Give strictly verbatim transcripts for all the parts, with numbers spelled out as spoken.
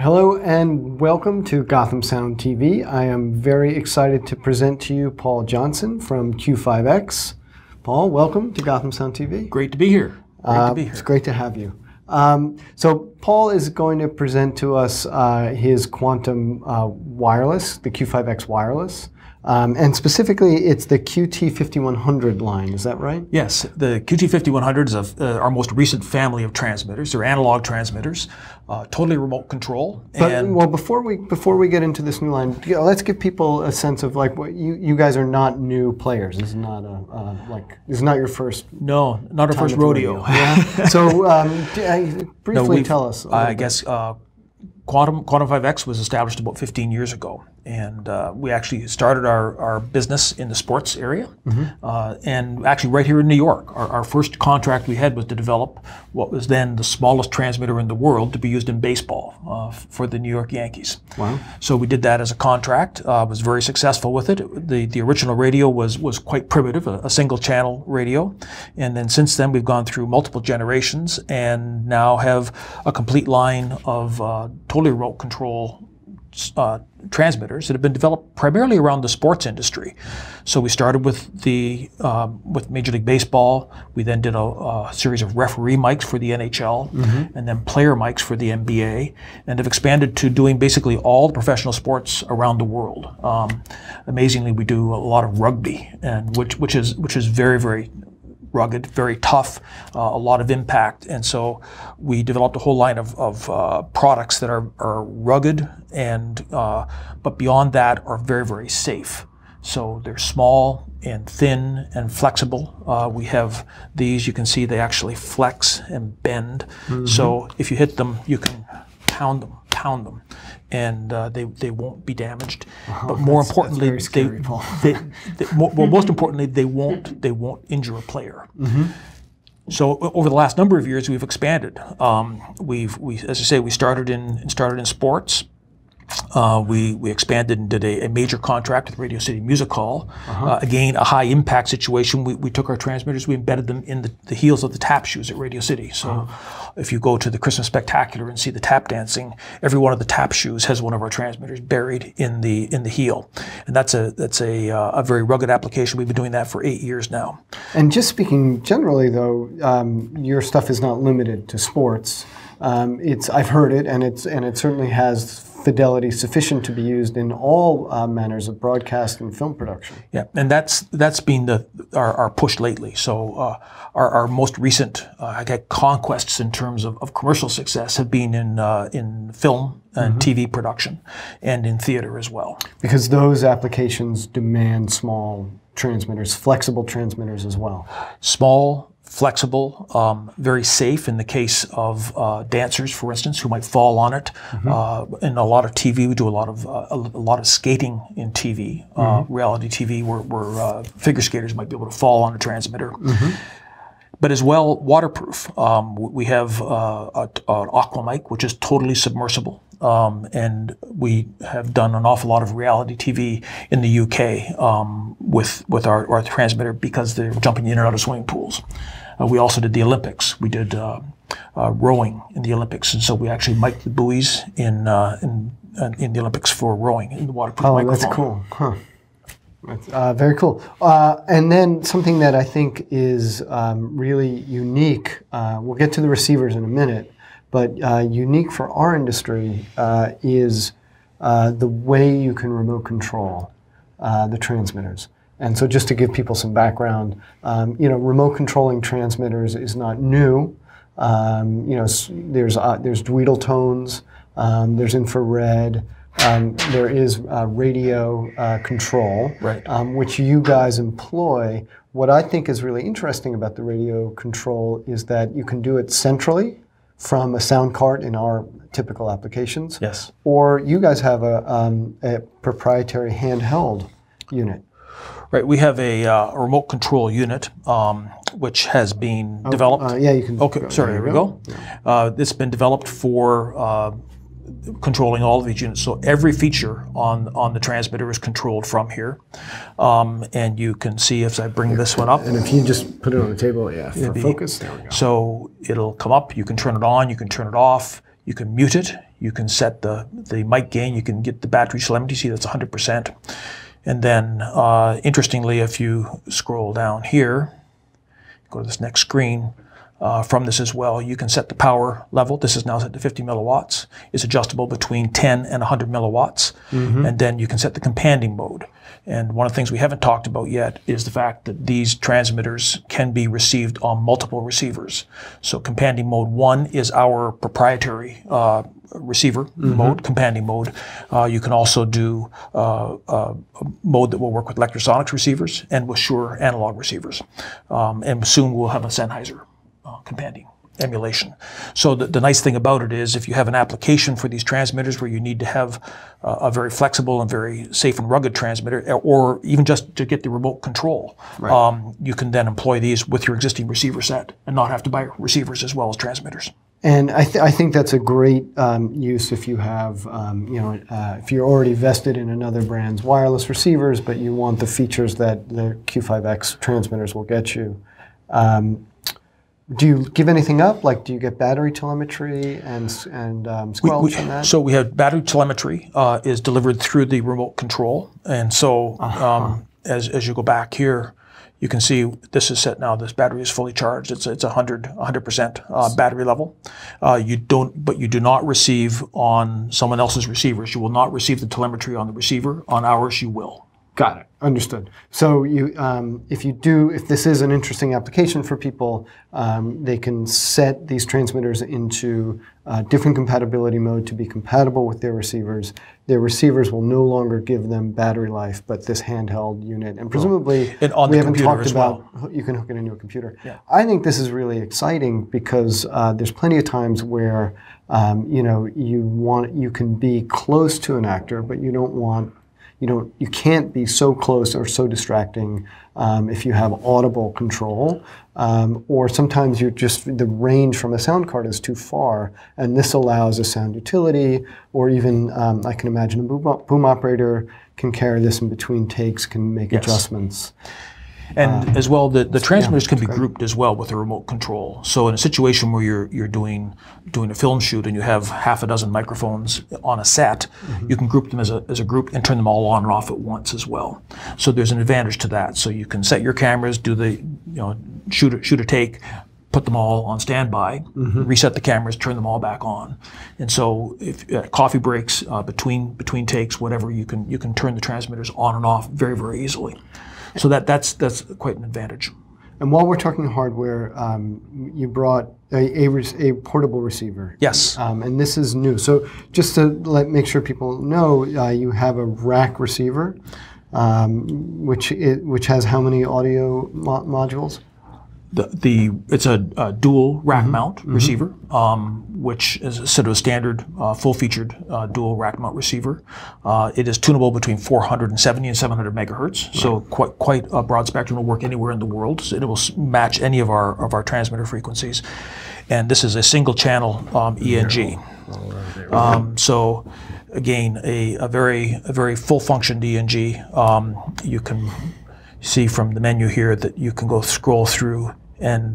Hello and welcome to Gotham Sound T V. I am very excited to present to you Paul Johnson from Q five X. Paul, welcome to Gotham Sound T V. Great to be here. Great uh, to be here. It's great to have you. Um, so Paul is going to present to us uh, his Quantum uh, wireless, the Q five X wireless. Um, and specifically, it's the Q T fifty-one hundred line, is that right? Yes, the Q T fifty-one hundred is of, uh, our most recent family of transmitters. They're analog transmitters, uh, totally remote control. But, and well, before we before we get into this new line, you know, let's give people a sense of like what you you guys are not new players. This is not a uh, like this is not your first. No, not our first rodeo. rodeo. Yeah? So um, briefly no, tell us. I guess. Uh, Quantum, Quantum five X was established about fifteen years ago, and uh, we actually started our, our business in the sports area, mm-hmm. uh, and actually right here in New York. Our, our first contract we had was to develop what was then the smallest transmitter in the world to be used in baseball uh, for the New York Yankees. Wow. So we did that as a contract. I uh, was very successful with it. it. The the original radio was, was quite primitive, a, a single channel radio, and then since then we've gone through multiple generations and now have a complete line of uh, totally remote control uh, transmitters that have been developed primarily around the sports industry. So we started with the um, with Major League Baseball. We then did a, a series of referee mics for the N H L, mm-hmm. and then player mics for the N B A, and have expanded to doing basically all the professional sports around the world. Um, amazingly, we do a lot of rugby, and which which is which is very very. rugged, very tough, uh, a lot of impact, and so we developed a whole line of, of uh, products that are, are rugged and uh, but beyond that are very, very safe. So they're small and thin and flexible. Uh, we have these, you can see they actually flex and bend. Mm-hmm. So if you hit them, you can pound them, pound them, and uh, they, they won't be damaged. Oh, but more that's, importantly, that's very scary, Paul. they, they, they, well, most importantly, they won't, they won't injure a player. Mm-hmm. So over the last number of years, we've expanded. Um, we've, we, as I say, we started in, started in sports. Uh, we, we expanded and did a, a major contract with Radio City Music Hall. Uh-huh. uh, again, a high impact situation. We, we took our transmitters, we embedded them in the, the heels of the tap shoes at Radio City. So uh-huh. if you go to the Christmas Spectacular and see the tap dancing, every one of the tap shoes has one of our transmitters buried in the in the heel. And that's a that's a, uh, a very rugged application. We've been doing that for eight years now. And just speaking generally though, um, your stuff is not limited to sports. Um, it's I've heard it, and it's and it certainly has fidelity sufficient to be used in all uh, manners of broadcast and film production. Yeah, and that's that's been the our, our push lately. So uh, our, our most recent uh, I guess conquests in terms of, of commercial success have been in uh, in film and mm-hmm. T V production, and in theater as well. Because those applications demand small transmitters, flexible transmitters as well. Small. Flexible, um, very safe in the case of uh, dancers, for instance, who might fall on it. Mm-hmm. uh, in a lot of T V, we do a lot of uh, a lot of skating in T V, uh, mm-hmm. reality T V, where, where uh, figure skaters might be able to fall on a transmitter. Mm-hmm. But as well, waterproof. Um, we have uh, a, an aqua mic, which is totally submersible. Um, and we have done an awful lot of reality T V in the U K um, with with our, our transmitter because they're jumping in and out of swimming pools. Uh, we also did the Olympics. We did uh, uh, rowing in the Olympics, and so we actually mic'd the buoys in uh, in, uh, in the Olympics for rowing in the waterproof oh, microphone. Oh, that's cool. Huh. Uh, very cool. Uh, and then something that I think is um, really unique, uh, we'll get to the receivers in a minute, but uh, unique for our industry uh, is uh, the way you can remote control uh, the transmitters. And so just to give people some background, um, you know, remote controlling transmitters is not new. Um, you know, there's, uh, there's dweedle tones, um, there's infrared, Um, there is uh, radio uh, control, right. um, which you guys employ. What I think is really interesting about the radio control is that you can do it centrally from a sound cart in our typical applications. Yes. Or you guys have a, um, a proprietary handheld unit. Right, we have a, uh, a remote control unit, um, which has been oh, developed. Uh, yeah, you can. Okay, go, sorry, there we go. go. Yeah. Uh, it's been developed for uh, controlling all of these units, so every feature on on the transmitter is controlled from here, um, and you can see if I bring this one up. And if you just put it on the table, yeah, for be, focus. There we go. So it'll come up. You can turn it on. You can turn it off. You can mute it, you can set the, the mic gain, you can get the battery telemetry, see that's one hundred percent. And then, uh, interestingly, if you scroll down here, go to this next screen, uh, from this as well, you can set the power level. This is now set to fifty milliwatts. It's adjustable between ten and one hundred milliwatts. Mm-hmm. And then you can set the companion mode. And one of the things we haven't talked about yet is the fact that these transmitters can be received on multiple receivers. So companion mode one is our proprietary uh, receiver mm-hmm. mode, companion mode. Uh, you can also do uh, uh, a mode that will work with Electrosonics receivers and with Shure analog receivers. Um, and soon we'll have a Sennheiser uh, companion emulation. So the, the nice thing about it is if you have an application for these transmitters where you need to have uh, a very flexible and very safe and rugged transmitter, or even just to get the remote control, right. um, you can then employ these with your existing receiver set and not have to buy receivers as well as transmitters. And I, th I think that's a great um, use if you have, um, you know, uh, if you're already vested in another brand's wireless receivers, but you want the features that the Q five X transmitters will get you. Um, Do you give anything up? Like, do you get battery telemetry and and um, squelch and that? So we have battery telemetry uh, is delivered through the remote control, and so uh-huh. um, as as you go back here, you can see this is set now. This battery is fully charged. It's it's a hundred hundred percent battery level. Uh, you don't, but you do not receive on someone else's receivers. You will not receive the telemetry on the receiver. On ours, you will. Got it. Understood. So you, um, if you do, if this is an interesting application for people, um, they can set these transmitters into uh, different compatibility mode to be compatible with their receivers. Their receivers will no longer give them battery life, but this handheld unit, and presumably and on we the haven't talked as well. about you can hook it into a computer. Yeah. I think this is really exciting because uh, there's plenty of times where um, you know you want you can be close to an actor, but you don't want. You don't, you can't be so close or so distracting um, if you have audible control, um, or sometimes you're just the range from a sound card is too far, and this allows a sound utility, or even um, I can imagine a boom, boom operator can carry this in between takes, can make yes. adjustments. And um, as well, the, the transmitters yeah, can be great. grouped as well with a remote control. So in a situation where you're you're doing doing a film shoot and you have half a dozen microphones on a set, mm-hmm. you can group them as a as a group and turn them all on or off at once as well. So there's an advantage to that. So you can set your cameras, do the you know shoot a, shoot a take, put them all on standby, mm-hmm. reset the cameras, turn them all back on. And so if uh, coffee breaks uh, between between takes, whatever, you can you can turn the transmitters on and off very very easily. So that, that's, that's quite an advantage. And while we're talking hardware, um, you brought a, a, a portable receiver. Yes. Um, and this is new. So just to let, make sure people know, uh, you have a rack receiver, um, which, it, which has how many audio mo modules? The, the, it's a, a dual rack mm-hmm. mount mm-hmm. receiver, um, which is sort of a standard uh, full-featured uh, dual rack mount receiver. Uh, it is tunable between four hundred seventy and seven hundred megahertz, right. so quite quite a broad spectrum. Will work anywhere in the world. So it will match any of our of our transmitter frequencies, and this is a single channel um, E N G. Um, so again, a, a very a very full-functioned E N G. Um, you can. See from the menu here that you can go scroll through and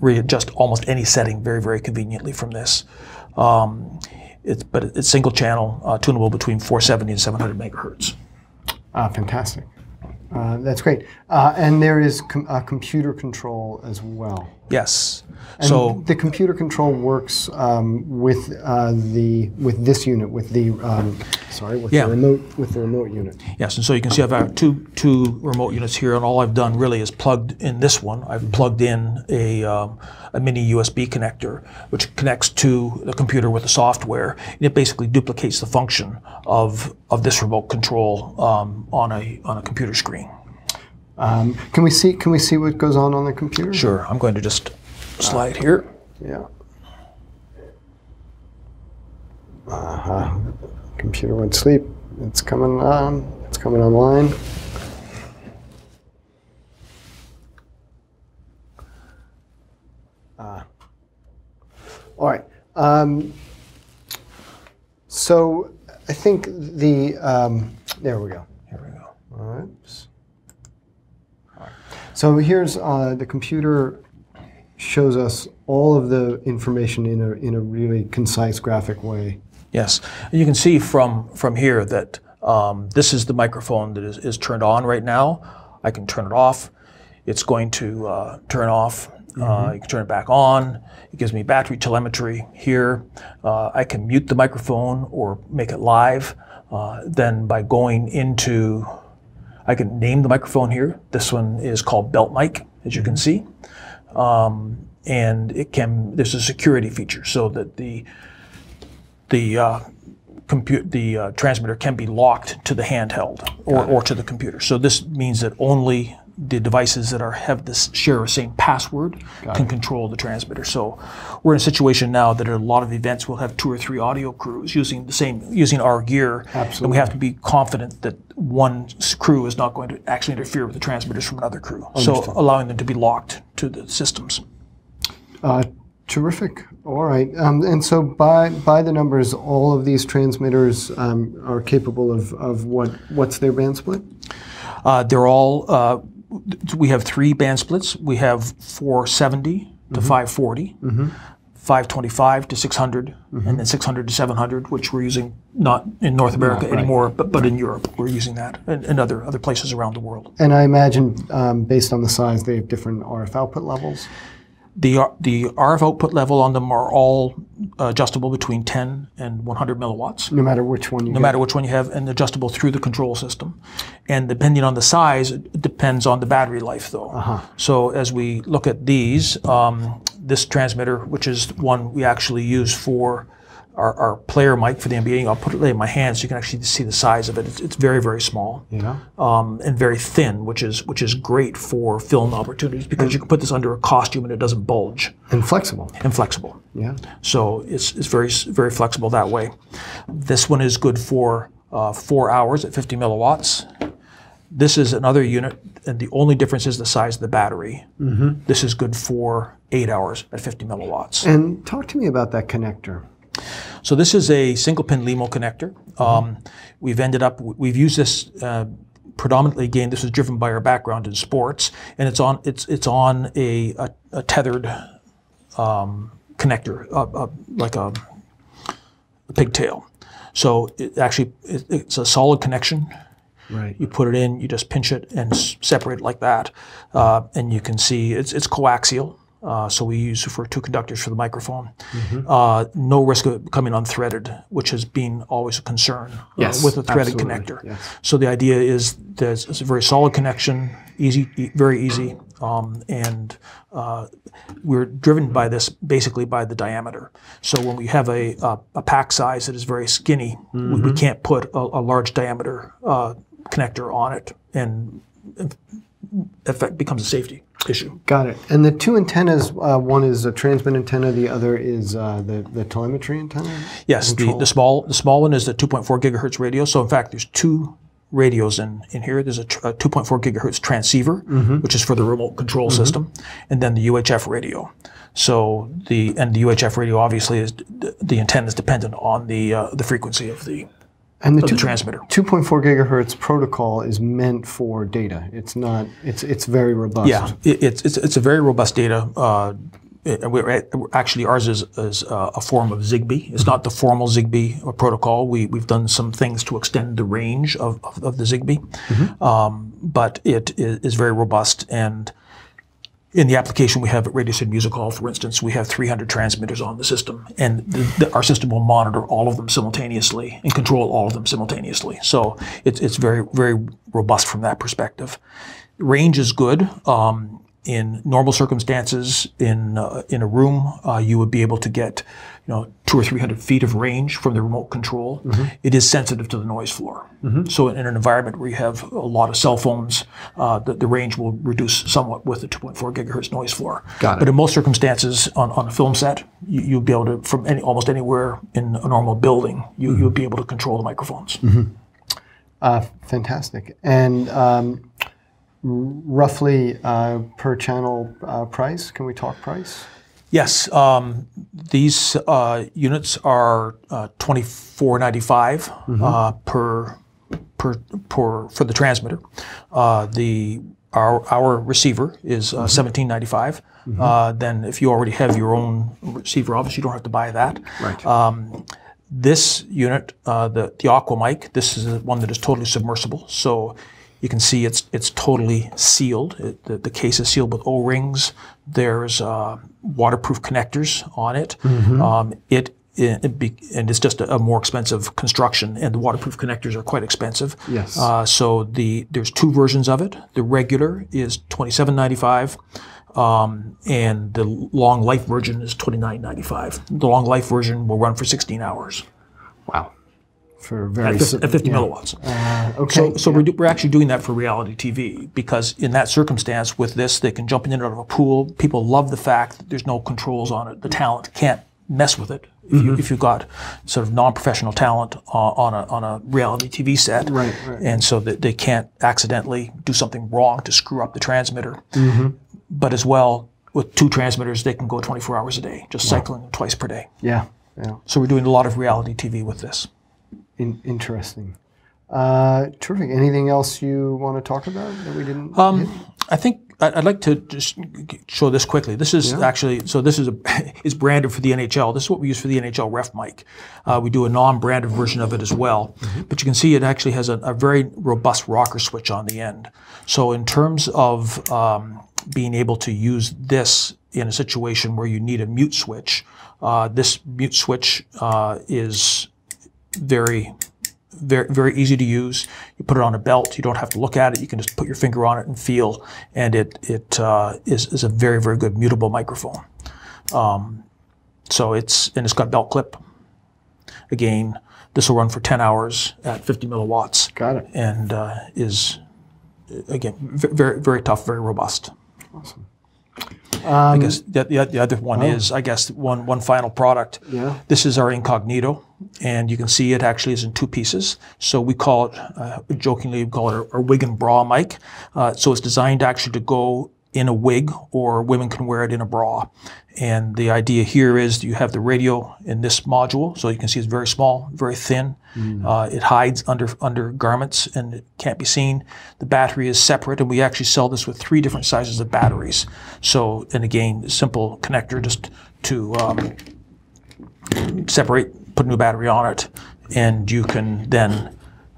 readjust almost any setting very, very conveniently from this. Um, it's, but it's single channel, uh, tunable between four seventy and seven hundred megahertz. Ah, fantastic. Uh, that's great. Uh, and there is com uh, computer control as well. Yes. And so the computer control works um, with uh, the with this unit, with the um, sorry, with yeah. the remote with the remote unit. Yes, and so you can see I've got two two remote units here, and all I've done really is plugged in this one. I've plugged in a um, a mini U S B connector, which connects to the computer with the software, and it basically duplicates the function of of this remote control um, on a on a computer screen. Um, can we see can we see what goes on on the computer? Sure. I'm going to just slide here. Yeah. Uh-huh. Computer went sleep. It's coming on. It's coming online. Uh, all right. Um, so I think the um, there we go. Here we go. All right. So here's uh, the computer shows us all of the information in a, in a really concise, graphic way. Yes, and you can see from, from here that um, this is the microphone that is, is turned on right now. I can turn it off. It's going to uh, turn off. Mm-hmm. uh, you can turn it back on. It gives me battery telemetry here. Uh, I can mute the microphone or make it live. Uh, then by going into, I can name the microphone here. This one is called Belt Mic, as you can see. Um, and it can, there's a security feature so that the the uh, compute the uh, transmitter can be locked to the handheld or, or to the computer. So this means that only the devices that are have this share the same password Got can it. control the transmitter. So we're in a situation now that at a lot of events we'll have two or three audio crews using the same using our gear. Absolutely. And we have to be confident that one crew is not going to actually interfere with the transmitters from another crew. Understood. So allowing them to be locked to the systems. Uh, terrific. All right. Um, and so by by the numbers, all of these transmitters um, are capable of of what what's their band split? Uh, they're all. Uh, We have three band splits. We have four seventy mm-hmm. to five forty, mm-hmm. five twenty-five to six hundred, mm-hmm. and then six hundred to seven hundred, which we're using not in North America yeah, right. anymore, but, but right. in Europe. We're using that and, and other, other places around the world. And I imagine um, based on the size, they have different R F output levels? The, the R F output level on them are all adjustable between ten and one hundred milliwatts. No matter which one you have. No get. matter which one you have, and adjustable through the control system. And depending on the size, it depends on the battery life, though. Uh-huh. So as we look at these, um, this transmitter, which is one we actually use for our, our player mic for the N B A, I'll put it in my hand so you can actually see the size of it. It's, it's very, very small, yeah. um, and very thin, which is which is great for film opportunities because and you can put this under a costume and it doesn't bulge. And flexible. And flexible. Yeah. So it's it's very very flexible that way. This one is good for uh, four hours at fifty milliwatts. This is another unit, and the only difference is the size of the battery. Mm-hmm. This is good for eight hours at fifty milliwatts. And talk to me about that connector. So this is a single pin L E M O connector. Um, mm-hmm. We've ended up, we've used this uh, predominantly again, this is driven by our background in sports, and it's on, it's, it's on a, a, a tethered um, connector, a, a, like a, a pigtail. So it actually, it, it's a solid connection. Right. You put it in, you just pinch it and s separate it like that. Uh, and you can see it's, it's coaxial. Uh, so we use for two conductors for the microphone. Mm-hmm. uh, no risk of it becoming unthreaded, which has been always a concern yes, uh, with a threaded absolutely. connector. Yes. So the idea is that it's a very solid connection, easy, e very easy, um, and uh, we're driven by this basically by the diameter. So when we have a, a, a pack size that is very skinny, mm-hmm. we, we can't put a, a large diameter uh, connector on it, and it becomes a safety issue. Got it. And the two antennas, uh, one is a transmit antenna, the other is uh, the, the telemetry antenna? Yes, the, the small the small one is the two point four gigahertz radio. So in fact, there's two radios in, in here. There's a, tr a two point four gigahertz transceiver, mm-hmm. which is for the remote control mm-hmm. system, and then the U H F radio. So the, and the U H F radio obviously is, the antenna is dependent on the, uh, the frequency of the And the, two, the transmitter. two point four gigahertz protocol is meant for data. It's not. It's it's very robust. Yeah, it, it's it's it's a very robust data. Uh, it, we're at, actually, ours is is uh, a form of Zigbee. It's not the formal Zigbee protocol. We we've done some things to extend the range of of, of the Zigbee, mm-hmm. um, but it is very robust. And in the application we have at Radio City Music Hall, for instance, we have three hundred transmitters on the system, and the, the, our system will monitor all of them simultaneously and control all of them simultaneously. So it's it's very very robust from that perspective. Range is good. Um, in normal circumstances, in uh, in a room, uh, you would be able to get, you know, two or three hundred feet of range from the remote control. Mm-hmm. It is sensitive to the noise floor. Mm-hmm. So in an environment where you have a lot of cell phones, uh, the, the range will reduce somewhat with the two point four gigahertz noise floor. Got it. But in most circumstances, on, on a film set, you, you'll be able to, from any, almost anywhere in a normal building, you, mm-hmm. you'll be able to control the microphones. Mm-hmm. uh, fantastic. And um, roughly uh, per channel uh, price, can we talk price? Yes, um, these uh, units are uh, twenty-four ninety-five mm-hmm. uh, per per per for the transmitter. Uh, the Our, our receiver is uh, seventeen ninety five. Mm-hmm. Uh, then, if you already have your own receiver, obviously you don't have to buy that. Right. Um, this unit, uh, the the Aqua Mic, this is one that is totally submersible. So you can see it's it's totally sealed. It, the, the case is sealed with O rings. There's uh, waterproof connectors on it. Mm-hmm. um, it. It be, and it's just a, a more expensive construction, and the waterproof connectors are quite expensive. Yes. Uh, so the there's two versions of it. The regular is twenty-seven ninety-five, um, and the long life version is twenty-nine ninety-five. The long life version will run for sixteen hours. Wow. For very at, at fifty yeah. milliwatts. Uh, okay. So, so yeah. we're, do, we're actually doing that for reality T V, because in that circumstance, with this, they can jump in and out of a pool. People love the fact that there's no controls on it. The talent can't mess with it. If, mm-hmm. you, if you've got sort of non-professional talent uh, on a on a reality T V set, right, right. and so that they can't accidentally do something wrong to screw up the transmitter, mm-hmm. but as well with two transmitters they can go twenty-four hours a day, just wow. cycling twice per day. Yeah, yeah. So we're doing a lot of reality T V with this. In interesting, uh, terrific. Anything else you want to talk about that we didn't? Um, hit? I think. I'd like to just show this quickly. This is yeah. actually, so this is a, it's branded for the N H L. This is what we use for the N H L ref mic. Uh, we do a non-branded version of it as well. Mm-hmm. But you can see it actually has a, a very robust rocker switch on the end. So in terms of um, being able to use this in a situation where you need a mute switch, uh, this mute switch uh, is very... Very, very easy to use. You put it on a belt. You don't have to look at it. You can just put your finger on it and feel. And it it uh, is is a very very good mutable microphone. Um, so it's and it's got a belt clip. Again, this will run for ten hours at fifty milliwatts. Got it. And uh, is again very very tough, very robust. Awesome. Um, I guess the, the other one oh. is, I guess, one one final product. Yeah. This is our Incognito, and you can see it actually is in two pieces. So we call it, uh, jokingly, we call it our, our wig and bra mic. Uh, so it's designed actually to go in a wig, or women can wear it in a bra. And the idea here is that you have the radio in this module, so you can see it's very small, very thin. Mm. Uh, it hides under under garments and it can't be seen. The battery is separate, and we actually sell this with three different sizes of batteries. So, and again, simple connector just to um, separate, put a new battery on it, and you can then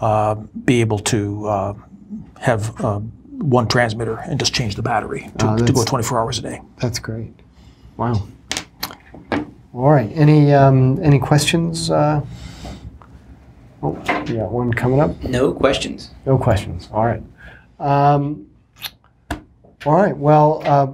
uh, be able to uh, have uh, one transmitter and just change the battery to, uh, to go twenty-four hours a day. That's great. Wow. All right. Any um, any questions? Uh, oh, yeah, one coming up. No questions. No questions. All right. Um, all right. Well, uh,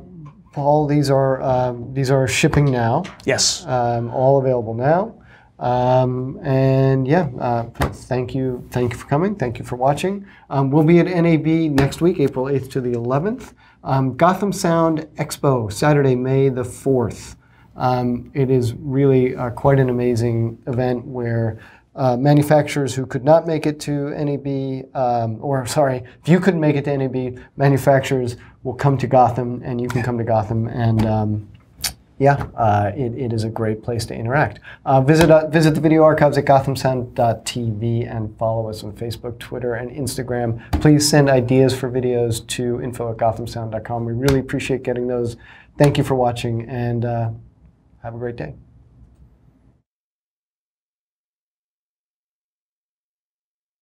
Paul, these are uh, these are shipping now. Yes. Um, all available now. Um, and yeah, uh, thank you. Thank you for coming. Thank you for watching. Um, we'll be at N A B next week, April eighth to the eleventh. Um, Gotham Sound Expo, Saturday, May the fourth. Um, it is really uh, quite an amazing event where uh, manufacturers who could not make it to N A B, um, or sorry, if you couldn't make it to N A B, manufacturers will come to Gotham, and you can come to Gotham, and um, yeah, uh, it, it is a great place to interact. Uh, visit, uh, visit the video archives at gotham sound dot T V and follow us on Facebook, Twitter, and Instagram. Please send ideas for videos to info at gotham sound dot com. We really appreciate getting those. Thank you for watching, and uh, have a great day.